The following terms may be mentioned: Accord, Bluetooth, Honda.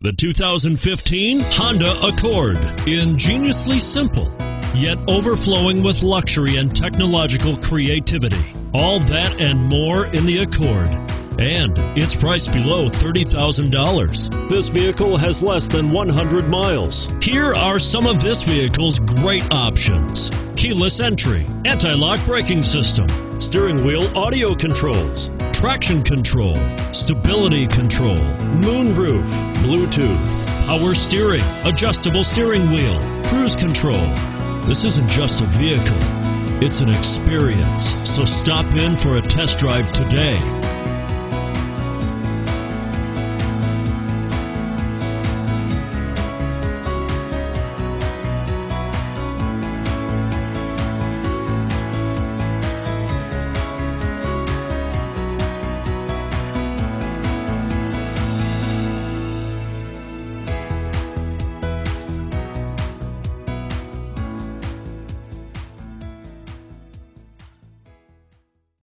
The 2015 Honda Accord. Ingeniously simple, yet overflowing with luxury and technological creativity. All that and more in the Accord. And it's priced below $30,000. This vehicle has less than 100 miles. Here are some of this vehicle's great options: keyless entry, anti-lock braking system, steering wheel audio controls, traction control, stability control, moonroof, Bluetooth, power steering, adjustable steering wheel, cruise control. This isn't just a vehicle, it's an experience. So stop in for a test drive today.